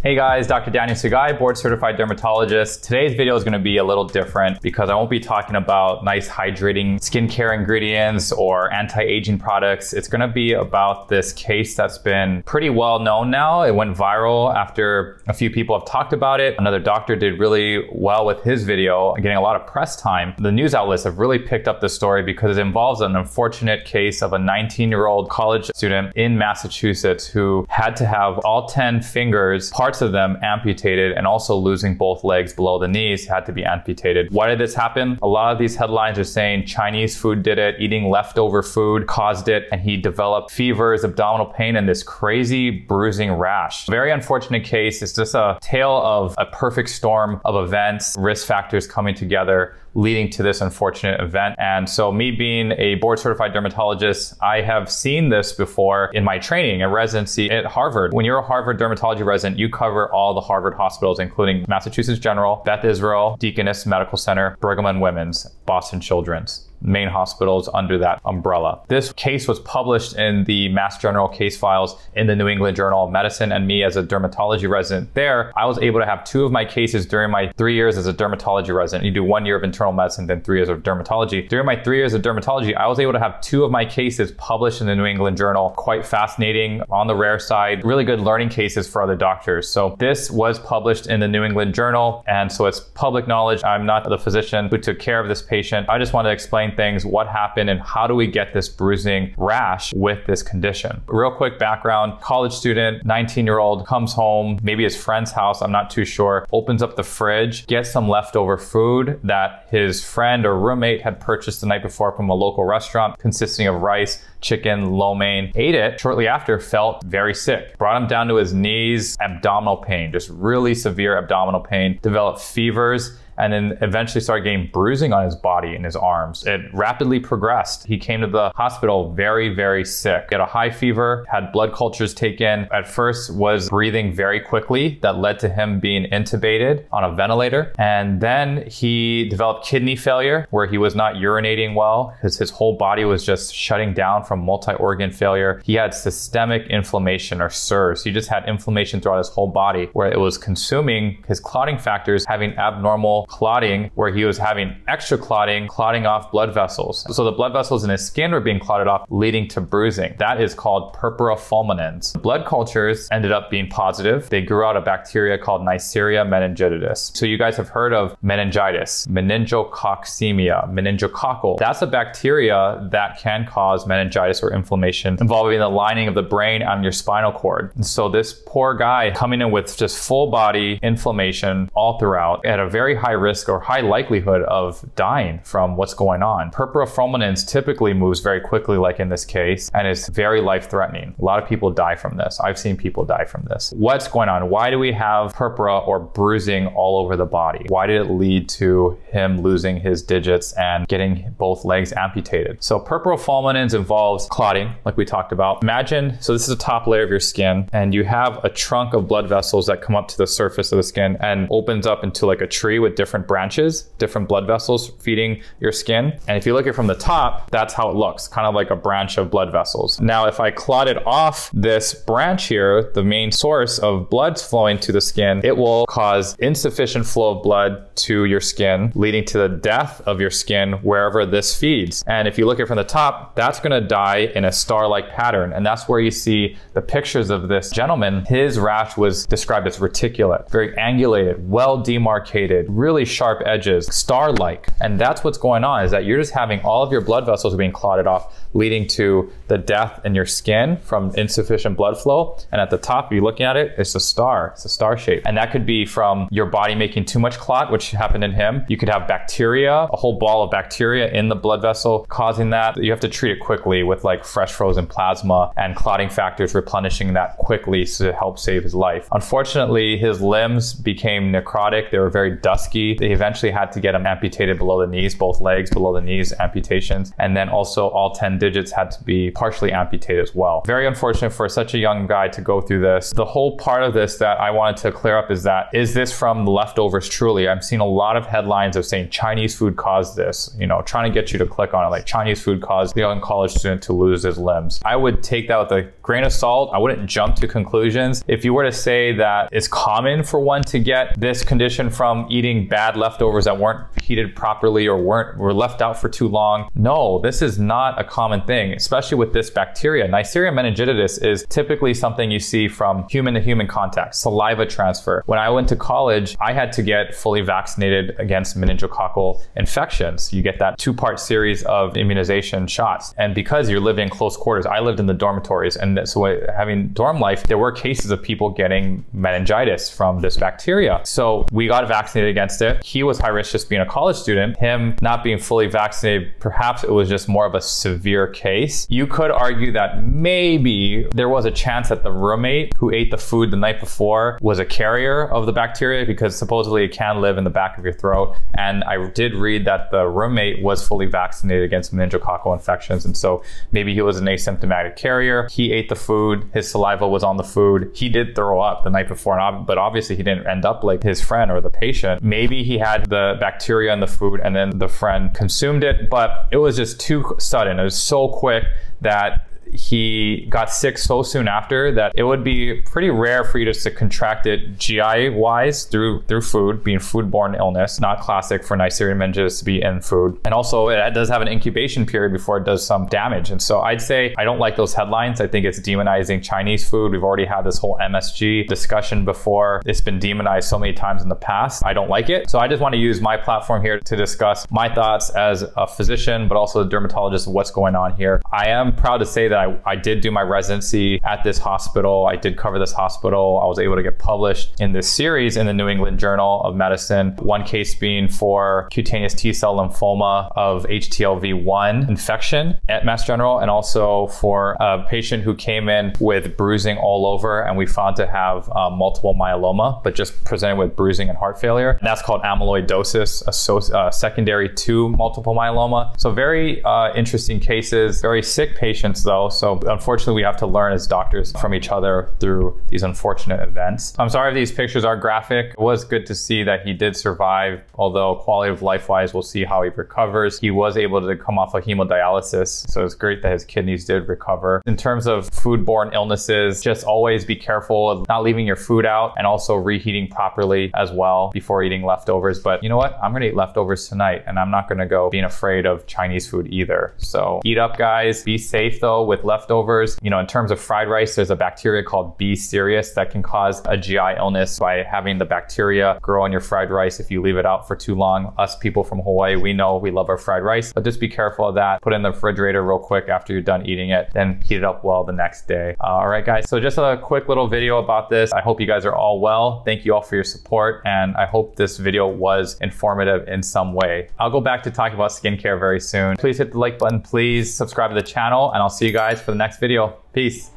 Hey guys, Dr. Daniel Sugai, board certified dermatologist. Today's video is gonna be a little different because I won't be talking about nice hydrating skincare ingredients or anti-aging products. It's gonna be about this case that's been pretty well known now. It went viral after a few people have talked about it. Another doctor did really well with his video, getting a lot of press time. The news outlets have really picked up the story because it involves an unfortunate case of a 19-year-old college student in Massachusetts who had to have all 10 fingers, parts of them amputated, and also losing both legs below the knees, had to be amputated. Why did this happen? A lot of these headlines are saying Chinese food did it, eating leftover food caused it, and he developed fevers, abdominal pain, and this crazy bruising rash. Very unfortunate case. It's just a tale of a perfect storm of events, risk factors coming together, leading to this unfortunate event. And so me being a board certified dermatologist, I have seen this before in my training and residency at Harvard. When you're a Harvard dermatology resident, you cover all the Harvard hospitals, including Massachusetts General, Beth Israel, Deaconess Medical Center, Brigham and Women's, Boston Children's. Main hospitals under that umbrella. This case was published in the Mass General case files in the New England Journal of Medicine, and me as a dermatology resident there, I was able to have two of my cases during my 3 years as a dermatology resident. You do 1 year of internal medicine, then 3 years of dermatology. During my 3 years of dermatology, I was able to have two of my cases published in the New England Journal. Quite fascinating, on the rare side, really good learning cases for other doctors. So this was published in the New England Journal, and so it's public knowledge. I'm not the physician who took care of this patient. I just wanted to explain things, what happened, and how do we get this bruising rash with this condition. Real quick background, college student, 19-year-old, comes home, maybe his friend's house, I'm not too sure, opens up the fridge, gets some leftover food that his friend or roommate had purchased the night before from a local restaurant, consisting of rice, chicken, lo mein, ate it, shortly after felt very sick, brought him down to his knees, abdominal pain, just really severe abdominal pain, developed fevers, and then eventually started getting bruising on his body and his arms. It rapidly progressed. He came to the hospital very, very sick. He had a high fever, had blood cultures taken. At first was breathing very quickly. That led to him being intubated on a ventilator. And then he developed kidney failure where he was not urinating well because his whole body was just shutting down from multi-organ failure. He had systemic inflammation, or SIRS. He just had inflammation throughout his whole body where it was consuming his clotting factors, having abnormal clotting where he was having extra clotting, clotting off blood vessels. So the blood vessels in his skin were being clotted off, leading to bruising. That is called purpura fulminans. The blood cultures ended up being positive. They grew out a bacteria called Neisseria meningitidis. So you guys have heard of meningitis, meningococcemia, meningococcal. That's a bacteria that can cause meningitis or inflammation involving the lining of the brain and your spinal cord. And so this poor guy coming in with just full body inflammation all throughout at a very high risk or high likelihood of dying from what's going on. Purpura fulminans typically moves very quickly, like in this case, and it's very life-threatening. A lot of people die from this. I've seen people die from this. What's going on? Why do we have purpura or bruising all over the body? Why did it lead to him losing his digits and getting both legs amputated? So purpura fulminans involves clotting, like we talked about. Imagine, so this is the top layer of your skin, and you have a trunk of blood vessels that come up to the surface of the skin and opens up into like a tree with different branches, different blood vessels feeding your skin. And if you look at it from the top, that's how it looks, kind of like a branch of blood vessels. Now, if I clotted off this branch here, the main source of blood flowing to the skin, it will cause insufficient flow of blood to your skin, leading to the death of your skin wherever this feeds. And if you look at it from the top, that's gonna die in a star-like pattern. And that's where you see the pictures of this gentleman. His rash was described as reticulate, very angulated, well demarcated, really sharp edges, star-like. And that's what's going on, is that you're just having all of your blood vessels being clotted off, leading to the death in your skin from insufficient blood flow. And at the top, if you're looking at it, it's a star. It's a star shape. And that could be from your body making too much clot, which happened in him. You could have bacteria, a whole ball of bacteria in the blood vessel causing that. You have to treat it quickly with like fresh frozen plasma and clotting factors, replenishing that quickly to help save his life. Unfortunately, his limbs became necrotic. They were very dusky. They eventually had to get him amputated below the knees, both legs below the knees, amputations, and then also all 10 digits digits had to be partially amputated as well. Very unfortunate for such a young guy to go through this. The whole part of this that I wanted to clear up is that, is this from the leftovers truly? I'm seeing a lot of headlines of saying Chinese food caused this, you know, trying to get you to click on it, like Chinese food caused the young college student to lose his limbs. I would take that with a grain of salt. I wouldn't jump to conclusions. If you were to say that it's common for one to get this condition from eating bad leftovers that weren't heated properly or were left out for too long, no, this is not a common thing, especially with this bacteria. Neisseria meningitidis is typically something you see from human to human contact, saliva transfer. When I went to college, I had to get fully vaccinated against meningococcal infections. You get that two-part series of immunization shots. And because you're living in close quarters, I lived in the dormitories, and so having dorm life, there were cases of people getting meningitis from this bacteria. So we got vaccinated against it. He was high risk just being a college student. Him not being fully vaccinated, perhaps it was just more of a severe case. You could argue that maybe there was a chance that the roommate who ate the food the night before was a carrier of the bacteria, because supposedly it can live in the back of your throat. And I did read that the roommate was fully vaccinated against meningococcal infections. And so maybe he was an asymptomatic carrier. He ate the food, his saliva was on the food. He did throw up the night before, but obviously he didn't end up like his friend or the patient. Maybe he had the bacteria in the food and then the friend consumed it, but it was just too sudden. It was so quick that he got sick so soon after that it would be pretty rare for you just to contract it GI wise through food, being foodborne illness. Not classic for Neisseria meningitidis to be in food. And also it does have an incubation period before it does some damage. And so I'd say I don't like those headlines. I think it's demonizing Chinese food. We've already had this whole MSG discussion before. It's been demonized so many times in the past. I don't like it. So I just want to use my platform here to discuss my thoughts as a physician, but also a dermatologist, of what's going on here. I am proud to say that I did do my residency at this hospital. I did cover this hospital. I was able to get published in this series in the New England Journal of Medicine. One case being for cutaneous T-cell lymphoma of HTLV-1 infection at Mass General, and also for a patient who came in with bruising all over, and we found to have multiple myeloma, but just presented with bruising and heart failure. And that's called amyloidosis, secondary to multiple myeloma. So very interesting cases, very sick patients though. So unfortunately, we have to learn as doctors from each other through these unfortunate events. I'm sorry if these pictures are graphic. It was good to see that he did survive, although quality of life-wise, we'll see how he recovers. He was able to come off of hemodialysis, so it's great that his kidneys did recover. In terms of foodborne illnesses, just always be careful of not leaving your food out and also reheating properly as well before eating leftovers. But you know what? I'm gonna eat leftovers tonight, and I'm not gonna go being afraid of Chinese food either. So eat up, guys. Be safe though with leftovers. You know, in terms of fried rice, there's a bacteria called B. cereus that can cause a GI illness by having the bacteria grow on your fried rice if you leave it out for too long. Us people from Hawaii, we know we love our fried rice, but just be careful of that. Put it in the refrigerator real quick after you're done eating it, then heat it up well the next day. All right, guys, so just a quick little video about this. I hope you guys are all well. Thank you all for your support, and I hope this video was informative in some way. I'll go back to talking about skincare very soon. Please hit the like button, please subscribe to the channel, and I'll see you guys for the next video. Peace.